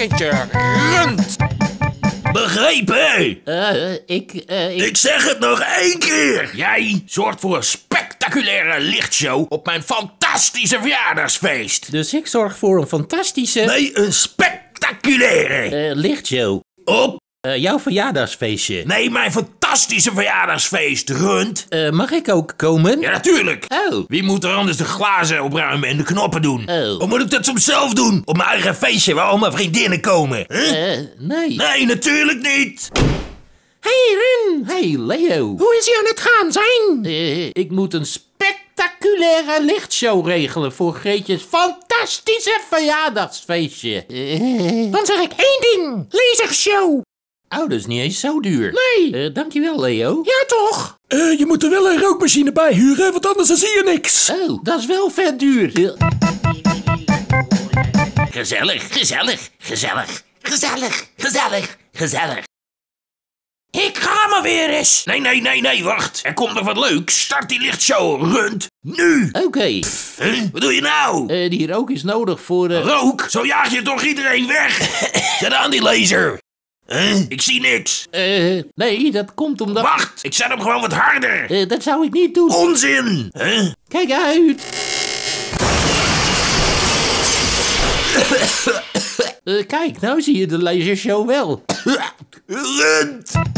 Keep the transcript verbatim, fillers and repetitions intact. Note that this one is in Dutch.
Varkentje Rund. Begrepen? Uh, ik, uh, ik... Ik zeg het nog één keer. Jij zorgt voor een spectaculaire lichtshow op mijn fantastische verjaardagsfeest. Dus ik zorg voor een fantastische... Nee, een spectaculaire... Uh, lichtshow. Op... Uh, jouw verjaardagsfeestje. Nee, mijn fantastische verjaardagsfeest, Rund. Uh, mag ik ook komen? Ja, natuurlijk. Oh. Wie moet er anders de glazen opruimen en de knoppen doen? Oh. Of moet ik dat soms zelf doen? Op mijn eigen feestje waar al mijn vriendinnen komen. Huh? Uh, nee. Nee, natuurlijk niet. Hey, Run. Hey, Leo. Hoe is hij aan het gaan zijn? Uh, ik moet een spectaculaire lichtshow regelen voor Greetjes fantastische verjaardagsfeestje. Uh. Dan zeg ik één ding. Lasershow. Oh, dat is niet eens zo duur. Nee. Uh, dankjewel, Leo. Ja, toch? Uh, je moet er wel een rookmachine bij huren, want anders dan zie je niks. Oh, dat is wel vet duur. Uh. Gezellig, gezellig, gezellig, gezellig, gezellig, gezellig. Ik ga maar weer eens. Nee, nee, nee, nee, wacht. Er komt nog wat leuks. Start die lichtshow, Rund. Nu. Oké. Okay. Huh? Wat doe je nou? Uh, die rook is nodig voor... Uh... Rook? Zo jaag je toch iedereen weg? Zet aan die laser. Huh? Ik zie niks. Uh, nee, dat komt omdat... Wacht, ik zet hem gewoon wat harder. Uh, dat zou ik niet doen. Onzin. Huh? Kijk uit. uh, kijk, nou zie je de lasershow wel. Rund.